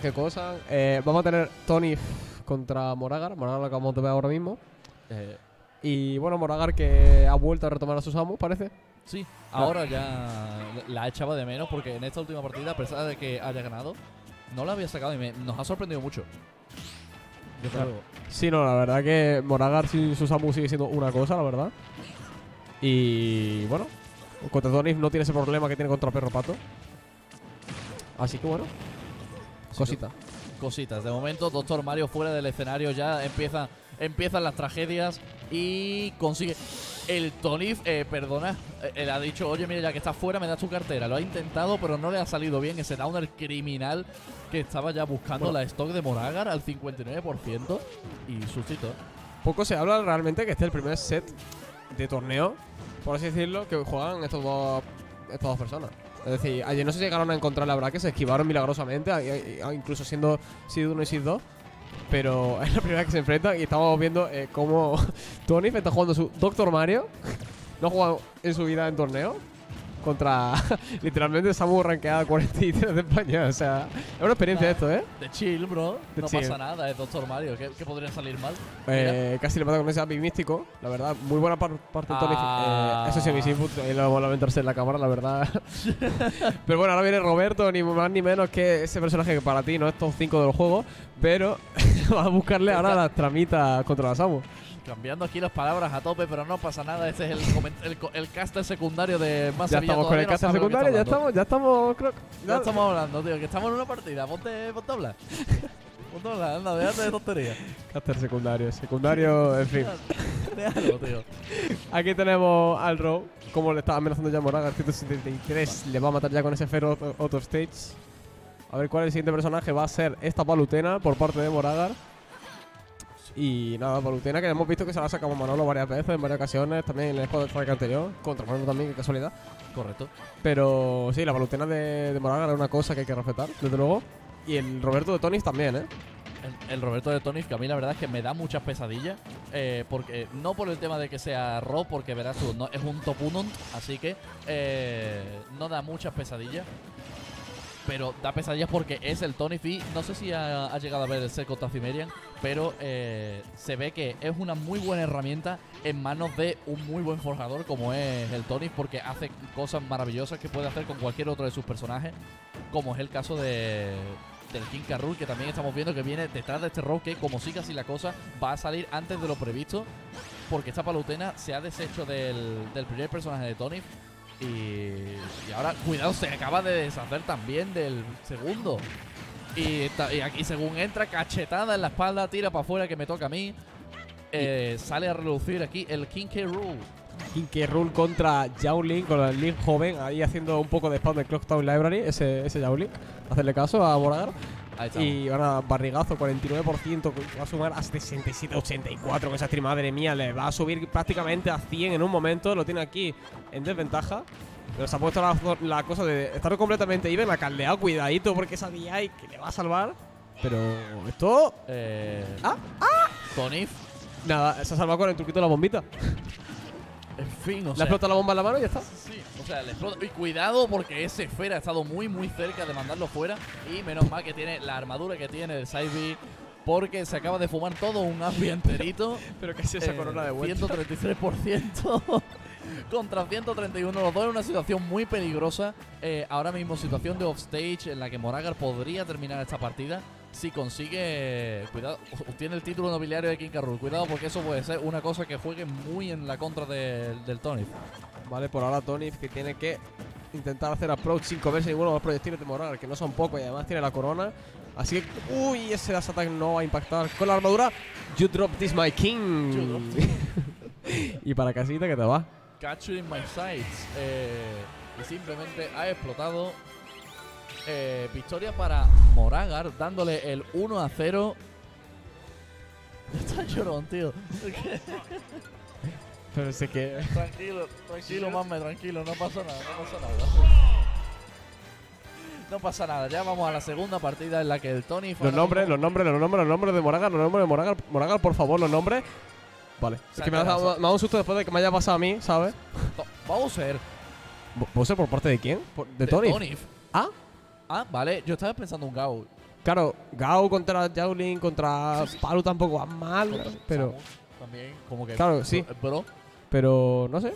¿Qué cosa? Vamos a tener Tonif contra Moragar. Moragar lo acabamos de ver ahora mismo. Y bueno, Moragar que ha vuelto a retomar a Susamu, parece. Sí, ahora ya la echaba de menos porque en esta última partida, a pesar de que haya ganado, no la había sacado y nos ha sorprendido mucho. Yo creo. Sí, no, la verdad que Moragar sin Susamu sigue siendo una cosa, la verdad. Y bueno, contra Tonif no tiene ese problema que tiene contra Perro Pato. Así que bueno, cositas. Cositas. De momento, Doctor Mario fuera del escenario ya empiezan las tragedias y consigue... El Tonif, perdona, él ha dicho, oye, mira, ya que estás fuera, me das tu cartera. Lo ha intentado, pero no le ha salido bien ese downer criminal que estaba ya buscando la stock de Moragar al 59% y sustito. Poco se habla realmente que este es el primer set de torneo, por así decirlo, que juegan estas dos personas. Es decir, ayer no se llegaron a encontrar la verdad que se esquivaron milagrosamente, incluso siendo seed 1 y seed 2. Pero es la primera que se enfrentan y estamos viendo cómo Tonif está jugando su Doctor Mario. No ha jugado en su vida en torneo. Contra literalmente Samu rankeada 43 de España. O sea, es una experiencia esto, ¿eh? De chill, bro. No pasa nada, es Doctor Mario. ¿Qué podría salir mal? Casi le mata con ese API místico. La verdad, muy buena parte de Tonif. Eso sí, mi input. Ahí lo vamos a lamentarse en la cámara, la verdad. Pero bueno, ahora viene Roberto, ni más ni menos que ese personaje que para ti no es top 5 del juego. Pero va a buscarle ahora las tramitas contra la Samu. Cambiando aquí las palabras a tope, pero no pasa nada. Este es el caster secundario de más. Ya estamos con el caster secundario, ya estamos hablando, tío, que estamos en una partida. Ponte a hablar. Ponte a hablar, anda, déjate de tonterías. Caster secundario, en fin. Déjalo, tío. Aquí tenemos al Row, como le está amenazando ya Moraga, 173, le va a matar ya con ese Feroz Out of Stage. A ver cuál es el siguiente personaje, va a ser esta Palutena por parte de Moragar. Y nada, Palutena, que hemos visto que se la sacamos Manolo varias veces, en varias ocasiones, también en el juego de Strike anterior, contra Manolo también, qué casualidad. Correcto. Pero sí, la Palutena de Moragar es una cosa que hay que respetar, desde luego. Y el Roberto de Tonif también, ¿eh? El Roberto de Tonif, que a mí la verdad es que me da muchas pesadillas, porque no por el tema de que sea Rob, porque verás tú, no, es un top 1, así que no da muchas pesadillas. Pero da pesadillas porque es el Tonif y no sé si ha llegado a ver el set contra Cimerian, pero se ve que es una muy buena herramienta en manos de un muy buen forjador como es el Tonif, porque hace cosas maravillosas que puede hacer con cualquier otro de sus personajes, como es el caso del King K. Rool, que también estamos viendo que viene detrás de este Row, que como siga así la cosa, va a salir antes de lo previsto, porque esta Palutena se ha deshecho del primer personaje de Tonif. Y ahora, cuidado, se acaba de deshacer también del segundo. Y aquí, según entra, cachetada en la espalda, tira para afuera que me toca a mí. Sale a relucir aquí el King K. Rool. King K. Rool contra Jaulin, con el Link joven, ahí haciendo un poco de spam de Clock Town Library, ese Jaulin. Hacerle caso a Moragar. Y ahora barrigazo, 49%, va a sumar a 67, 84 con esa stream, madre mía, le va a subir prácticamente a 100 en un momento, lo tiene aquí en desventaja. Pero se ha puesto la cosa de estar completamente even, la caldeado, cuidadito, porque esa DI que le va a salvar. Pero esto... Tonif. Nada, se ha salvado con el truquito de la bombita. En fin, o sea, le explota la bomba en la mano y ya está. Sí, o sea, le explota. Y cuidado porque ese Fera ha estado muy, muy cerca de mandarlo fuera. Y menos mal que tiene la armadura que tiene el Side B, porque se acaba de fumar todo un ambiente enterito. Pero casi esa corona de vuelta. 133% contra 131. Los dos en una situación muy peligrosa. Ahora mismo, situación de offstage en la que Moragar podría terminar esta partida. Si consigue, cuidado, obtiene el título nobiliario de King K. Rool. Cuidado porque eso puede ser una cosa que juegue muy en la contra del Tonif. Vale, por ahora Tonif que tiene que intentar hacer approach sin comerse ninguno de los proyectiles de Moragar, que no son pocos y además tiene la corona. Así que, uy, ese dash attack no va a impactar con la armadura. You drop this, my king. You drop this. Y para casita que te va. Capturing my sights. Y simplemente ha explotado. Victoria para Moragar, dándole el 1-0. Está llorón, tío. Pero sé que... Tranquilo, tranquilo, mame, tranquilo. No pasa nada, no pasa nada. No pasa nada. Ya vamos a la segunda partida en la que el Tonif... Los nombres de Moragar, Moragar, por favor, los nombres. Vale. Es que me ha dado un susto después de que me haya pasado a mí, ¿sabes? Bowser. ¿Bowser por parte de quién? ¿De Tonif? ¿Ah? Ah, vale, yo estaba pensando un Gau. Claro, Gao contra Jaulin, contra Palu tampoco va mal, pero... También, como que... Claro, sí. Bro. Pero, no sé.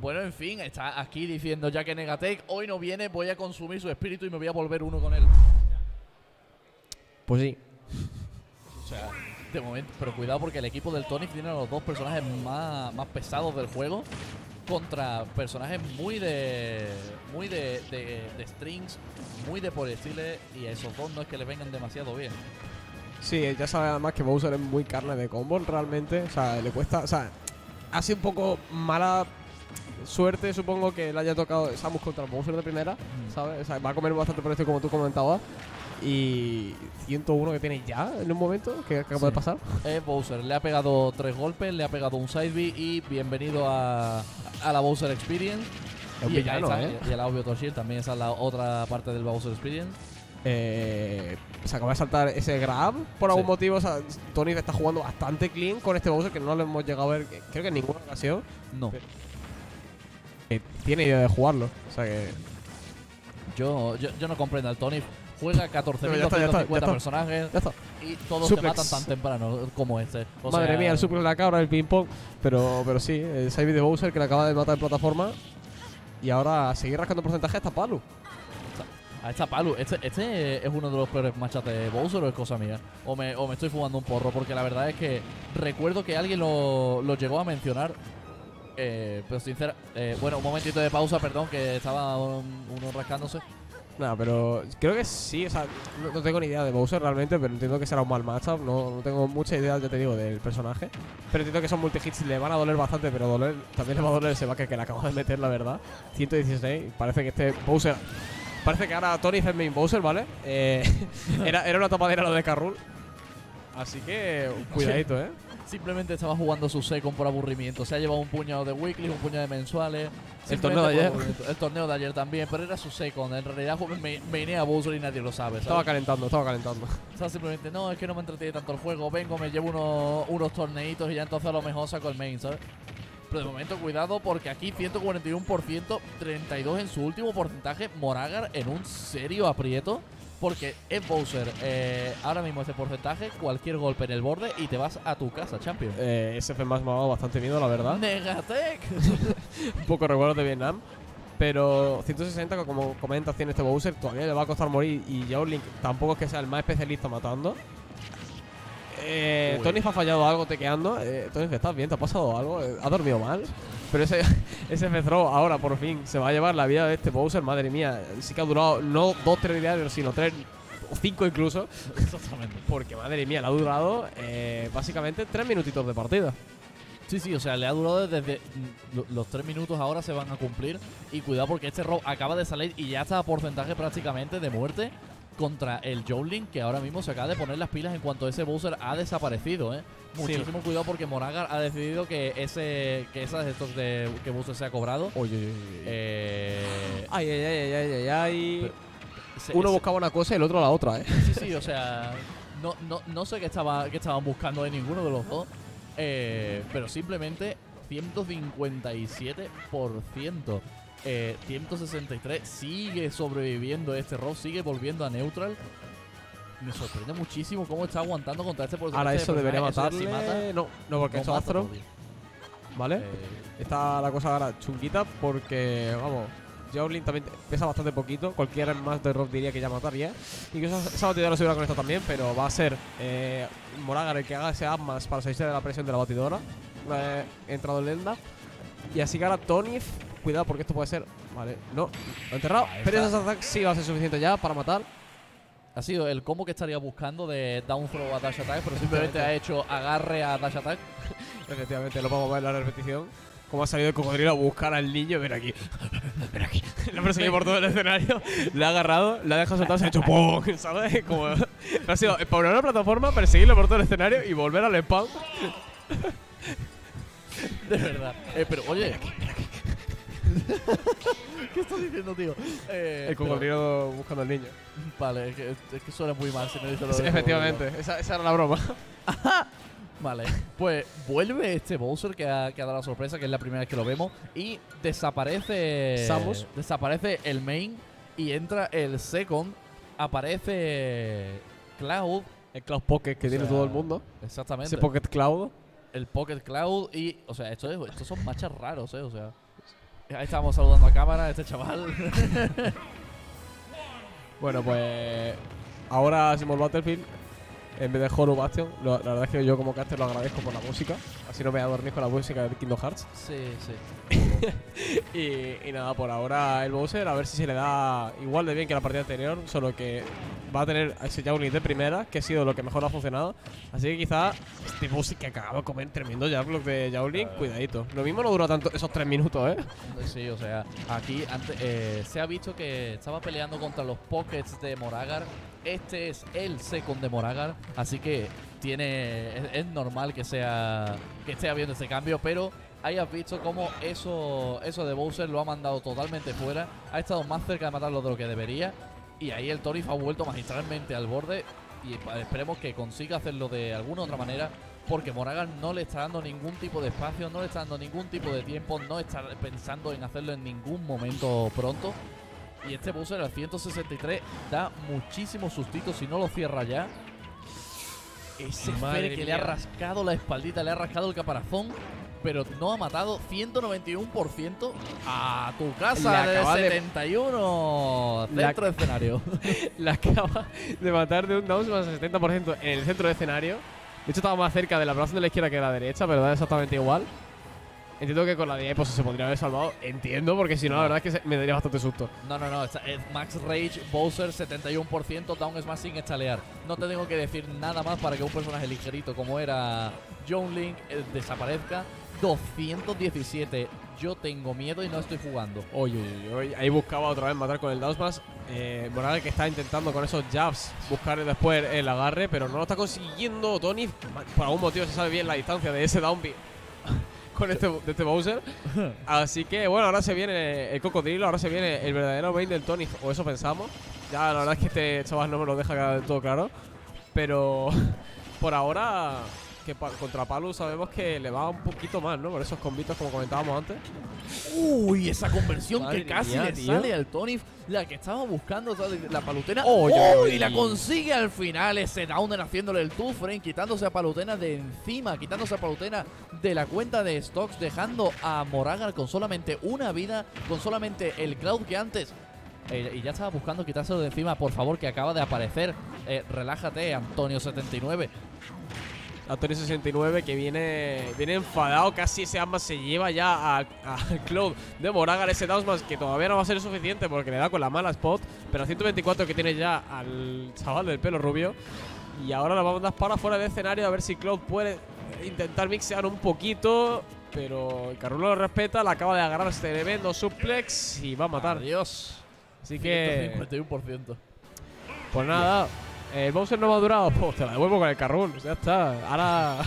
Bueno, en fin, está aquí diciendo ya que Negatec hoy no viene, voy a consumir su espíritu y me voy a volver uno con él. Pues sí. O sea, de momento, pero cuidado porque el equipo del Tonif tiene a los dos personajes más pesados del juego contra personajes muy de strings, muy de por estiles, y a esos dos no es que le vengan demasiado bien. Sí, ya sabe además que Bowser es muy carne de combo realmente, o sea, le cuesta, o sea, hace un poco mala suerte, supongo, que le haya tocado Samus contra Bowser de primera, ¿sabes? O sea, va a comer bastante por esto como tú comentabas. Y 101 que tiene ya en un momento, que acaba de pasar. Bowser le ha pegado 3 golpes, le ha pegado un side B y bienvenido a la Bowser Experience. Es y villano, está, y a la Obvio Toshir, también esa es la otra parte del Bowser Experience. Se acaba de saltar ese grab por algún motivo. O sea, Tonif está jugando bastante clean con este Bowser que no lo hemos llegado a ver, creo que en ninguna ocasión. No. Pero, tiene idea de jugarlo. O sea que. Yo no comprendo al Tonif. Juega 14.250 personajes y todos te matan tan temprano como este. O Madre sea, mía, el suplex de la cabra, el ping-pong. Pero sí, el save de Bowser que le acaba de matar en plataforma. Y ahora seguir rascando porcentaje hasta Palu. A esta Palu. Este es uno de los peores matchups de Bowser, o es cosa mía. O me estoy fumando un porro, porque la verdad es que recuerdo que alguien lo llegó a mencionar. Pero sincera. Bueno, un momentito de pausa, perdón, que estaba uno rascándose. Nada, pero creo que sí, o sea, no tengo ni idea de Bowser realmente, pero entiendo que será un mal matchup, no tengo mucha idea, ya te digo, del personaje. Pero entiendo que son multi-hits, le van a doler bastante, pero también le va a doler ese back que le acabo de meter, la verdad. 116, parece que este Bowser, parece que ahora Tonif es main Bowser, ¿vale? Era una tapadera lo de K. Rool. Así que, cuidadito, ¿eh? Simplemente estaba jugando su second por aburrimiento. Se ha llevado un puñado de weekly, un puñado de mensuales. El torneo de ayer. El torneo de ayer también, pero era su second. En realidad me a Bowser y nadie lo sabe, ¿sabes? Estaba calentando. O sea, simplemente, no, es que no me entretiene tanto el juego. Vengo, me llevo unos torneitos y ya entonces a lo mejor saco el main, ¿sabes? Pero de momento, cuidado, porque aquí 141%, 32 en su último porcentaje. Moragar en un serio aprieto. Porque es Bowser, ahora mismo ese porcentaje, cualquier golpe en el borde y te vas a tu casa, champion. Ese FMAS me ha dado bastante miedo, la verdad. ¡Negatec! Un poco recuerdo de Vietnam. Pero 160, como comentas, tiene este Bowser. Todavía le va a costar morir. Y Young Link tampoco es que sea el más especialista matando. Tonif ha fallado algo tequeando. Tonif, ¿estás bien? ¿Te ha pasado algo? ¿Has dormido mal? Pero ese F-Throw ahora por fin se va a llevar la vida de este Bowser. Madre mía, sí que ha durado no 2-3 diarios, sino 3 o 5 incluso. Exactamente. Porque madre mía, le ha durado básicamente 3 minutitos de partida. Sí, o sea, le ha durado desde los 3 minutos ahora se van a cumplir. Y cuidado porque este Rob acaba de salir y ya está a porcentaje prácticamente de muerte contra el Jaulin, que ahora mismo se acaba de poner las pilas en cuanto a ese Bowser ha desaparecido, ¿eh? Muchísimo cuidado porque Moragar ha decidido que esas estos de que Bowser se ha cobrado. Ay. Uno buscaba una cosa y el otro la otra, ¿eh? Sí, o sea, no sé qué estaban buscando de ninguno de los dos, pero simplemente 157%. 163, sigue sobreviviendo este Rob, sigue volviendo a neutral. Me sorprende muchísimo cómo está aguantando contra este porcentaje. Ahora eso debería matarle. Eso, si mata, no, porque es Astro. ¿Vale? Está la cosa ahora chunguita porque, vamos, Jaulin también pesa bastante poquito. Cualquiera más de Rob diría que ya mataría. Incluso esa batidora se hubiera con esto también, pero va a ser Moragar el que haga ese Atmas para salirse de la presión de la batidora. Entrado en lenda. Y así que ahora Tonif. Cuidado porque esto puede ser... Vale, no. Lo he enterrado. Pero esa attack sí va a ser suficiente ya para matar. Ha sido el combo que estaría buscando de down throw a dash attack, pero simplemente ha hecho agarre a dash attack. Efectivamente, lo vamos a ver en la repetición. Cómo ha salido el cocodrilo a buscar al niño. Ven aquí. Lo ha perseguido por todo el escenario. Le ha agarrado, le ha dejado soltar, se ha hecho ¡pum! ¿Sabes? Como... ha sido spawnar una plataforma, perseguirlo por todo el escenario y volver al spam. De verdad. Pero oye... Ven aquí. ¿Qué estás diciendo, tío? El cocodrilo buscando al niño. Vale, es que suena muy mal si me dices lo de efectivamente, esa era la broma. Vale, pues vuelve este Bowser que ha dado la sorpresa, que es la primera vez que lo vemos. Y desaparece Samus. Desaparece el main y entra el second. Aparece Cloud. El Cloud Pocket que tiene todo el mundo. Exactamente. Ese Pocket Cloud. El Pocket Cloud y... O sea, estos son matches raros, o sea... Ahí estábamos saludando a cámara, este chaval. Bueno, pues... Ahora hacemos Battlefield en vez de Horror Bastion. La verdad es que yo como caster lo agradezco por la música. Así no me adormezco con la música de Kingdom Hearts. Sí, sí. y nada, por ahora el Bowser, a ver si se le da igual de bien que la partida anterior. Solo que va a tener ese Jaulin de primera, que ha sido lo que mejor ha funcionado. Así que quizás este Bowser que acaba de comer tremendo Jaulin de Jaulin, cuidadito. Lo mismo no duró tanto esos 3 minutos, ¿eh? Sí, o sea, aquí antes, se ha visto que estaba peleando contra los Pockets de Moragar. Este es el second de Moragar, así que tiene es normal que sea que esté habiendo este cambio, pero hayas visto cómo eso de Bowser lo ha mandado totalmente fuera, ha estado más cerca de matarlo de lo que debería y ahí el Tonif ha vuelto magistralmente al borde y esperemos que consiga hacerlo de alguna otra manera porque Moragar no le está dando ningún tipo de espacio, no le está dando ningún tipo de tiempo, no está pensando en hacerlo en ningún momento pronto. Y este Bowser al 163 da muchísimos sustitos si no lo cierra ya. Ese Fer que le ha rascado la espaldita, le ha rascado el caparazón, pero no ha matado. 191% a tu casa de 71. Centro de escenario. Le acaba de matar de un down más al 70% en el centro de escenario. De hecho estaba más cerca de la plaza de la izquierda que de la derecha, pero da exactamente igual. Entiendo que con la de pues se podría haber salvado. Entiendo, porque si no, la verdad es que me daría bastante susto. No. Max Rage, Bowser, 71%, Down Smash sin estalear. No te tengo que decir nada más para que un personaje ligerito como era Young Link desaparezca. 217. Yo tengo miedo y no estoy jugando. Oye. Ahí buscaba otra vez matar con el Down Smash. Moragar que está intentando con esos jabs buscar después el agarre, pero no lo está consiguiendo Tonif. Por algún motivo se sabe bien la distancia de ese down B con este Bowser. Así que bueno, ahora se viene el cocodrilo, ahora se viene el verdadero main del Tonif, o eso pensamos. Ya la verdad es que este chaval no me lo deja del todo claro, pero por ahora que contra Palu sabemos que le va un poquito más, ¿no? Por esos combitos como comentábamos antes. Uy, esa conversión que casi le sale al Tonif, la que estaba buscando la Palutena. Y la consigue al final ese downer haciéndole el 2-frame, quitándose a Palutena de encima, quitándose a Palutena de la cuenta de stocks, dejando a Moragar con solamente una vida, con solamente el Cloud que antes. Y ya estaba buscando quitárselo de encima, por favor, que acaba de aparecer. Relájate, Antonio 79. Antonio 69 que viene enfadado, casi ese arma se lleva ya al Cloud de Moragar, ese Downsmash que todavía no va a ser suficiente porque le da con la mala spot, pero a 124 que tiene ya al chaval del pelo rubio y ahora la vamos a mandar para fuera del escenario a ver si Cloud puede intentar mixear un poquito, pero el Carrulo lo respeta, la acaba de agarrar este tremendo suplex y va a matar. Dios. Así que... 51%. Pues nada... El Bowser no me ha durado, pues te la devuelvo con el Carrul, ya está. Ahora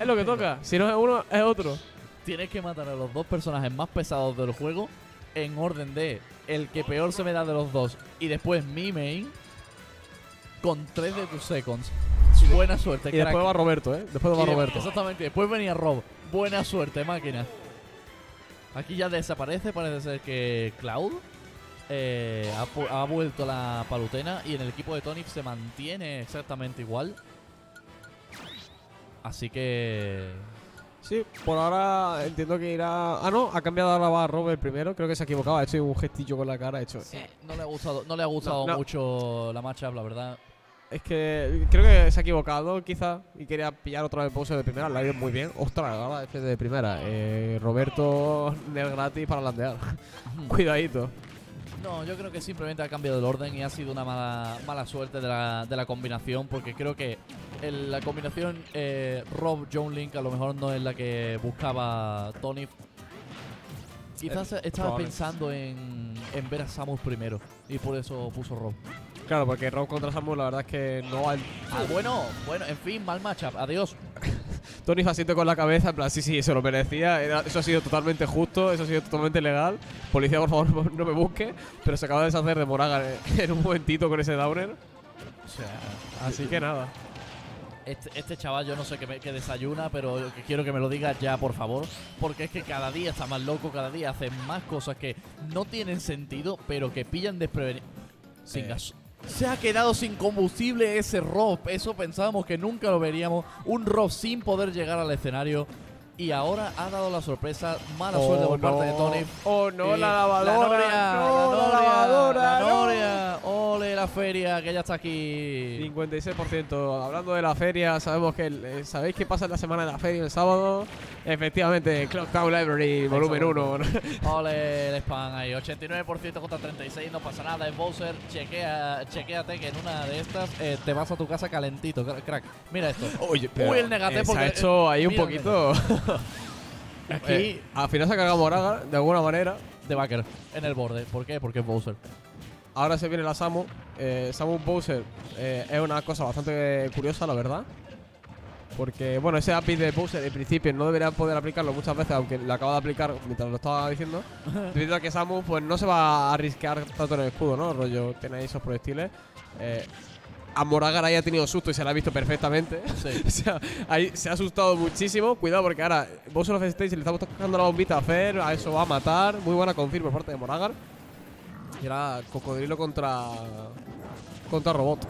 es lo que toca, si no es uno, es otro. Tienes que matar a los dos personajes más pesados del juego en orden de el que peor se me da de los dos y después mi main con 3 de tus seconds. Buena suerte, crack. Y después va Roberto, ¿eh? Después va Roberto. Exactamente, después venía Rob. Buena suerte, máquina. Aquí ya desaparece, parece ser que Cloud... ha vuelto la Palutena y en el equipo de Tonif se mantiene exactamente igual. Así que... Sí, por ahora entiendo que irá... Ah, no, ha cambiado ahora va Robert primero. Creo que se ha equivocado, ha hecho un gestillo con la cara. Ha hecho... Sí, no le ha gustado mucho la matchup, la verdad. Es que creo que se ha equivocado, quizás, y quería pillar otra vez Bowser de primera. La ha ido muy bien. Ostras, ahora es de primera. Roberto, Nel gratis para landear. Cuidadito. No, yo creo que simplemente ha cambiado el orden y ha sido una mala suerte de la combinación, porque creo que la combinación Rob John Link a lo mejor no es la que buscaba Tonif. Quizás estaba pensando en ver a Samus primero y por eso puso Rob. Claro, porque Rob contra Samus la verdad es que no hay... Bueno, en fin, mal matchup, adiós. Tonif asiente con la cabeza, en plan, sí, se lo merecía, eso ha sido totalmente justo, eso ha sido totalmente legal. Policía, por favor, no me busque, pero se acaba de deshacer de Moragar en un momentito con ese downer. O sea, así que nada. Este chaval, yo no sé qué desayuna, pero quiero que me lo digas ya, por favor. Porque es que cada día está más loco, cada día hace más cosas que no tienen sentido, pero que pillan desprevenido. Sin gas. Se ha quedado sin combustible ese Rob. Eso pensábamos que nunca lo veríamos. Un Rob sin poder llegar al escenario. Y ahora ha dado la sorpresa. Mala suerte por parte de Tonif. Oh no, la lavadora. La lavadora. Ole la feria, que ya está aquí. 56%. Hablando de la feria, sabemos que sabéis qué pasa en la semana de la feria el sábado. Efectivamente, Clock Town Library, volumen 1. Ole el spam ahí. 89% contra 36, no pasa nada. Es Bowser, chequéate que en una de estas te vas a tu casa calentito, crack. Mira esto. Oye, pero uy, el Negatec se ha hecho ahí un poquito. Aquí al final se ha cargado Moragar de alguna manera. De Backer en el borde. ¿Por qué? Porque es Bowser. Ahora se viene la Samu. Samu Bowser es una cosa bastante curiosa, la verdad. Porque, bueno, ese API de Bowser en principio no debería poder aplicarlo muchas veces, aunque lo acaba de aplicar mientras lo estaba diciendo. Debido a que Samu pues no se va a arriesgar tanto en el escudo, ¿no? Rollo, tiene ahí esos proyectiles. A Moragar ahí ha tenido susto y se la ha visto perfectamente. Sí. O sea, ahí se ha asustado muchísimo. Cuidado porque ahora Bowser of Stage le estamos tocando la bombita a Fer. A eso va a matar. Muy buena confirma por parte de Moragar. Y era Cocodrilo contra Robot.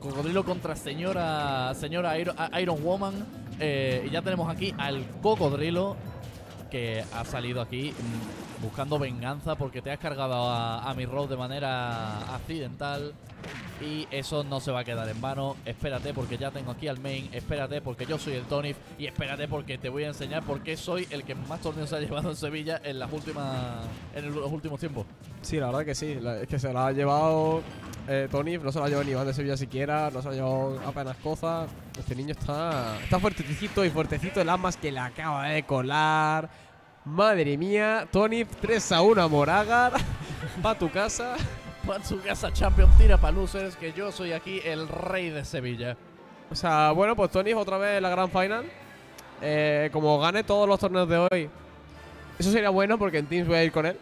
Cocodrilo contra señora Iron Woman. Y ya tenemos aquí al Cocodrilo, que ha salido aquí buscando venganza porque te has cargado a mi Rob de manera accidental. Y eso no se va a quedar en vano. Espérate porque ya tengo aquí al main. Espérate porque yo soy el Tonif. Y espérate porque te voy a enseñar por qué soy el que más torneos se ha llevado en Sevilla en los últimos tiempos. Sí, la verdad que sí. Es que se la ha llevado Tonif. No se la ha llevado ni Iván de Sevilla siquiera. No se la ha llevado apenas cosas. Este niño está fuertecito y fuertecito. El Amas que le acaba de colar. Madre mía. Tonif 3-1 a Moragar. Pa' tu casa. Su casa champion, tira para losers, que yo soy aquí el rey de Sevilla. O sea, bueno, pues Tonif otra vez en la Grand Final. Como gane todos los torneos de hoy, eso sería bueno porque en Teams voy a ir con él.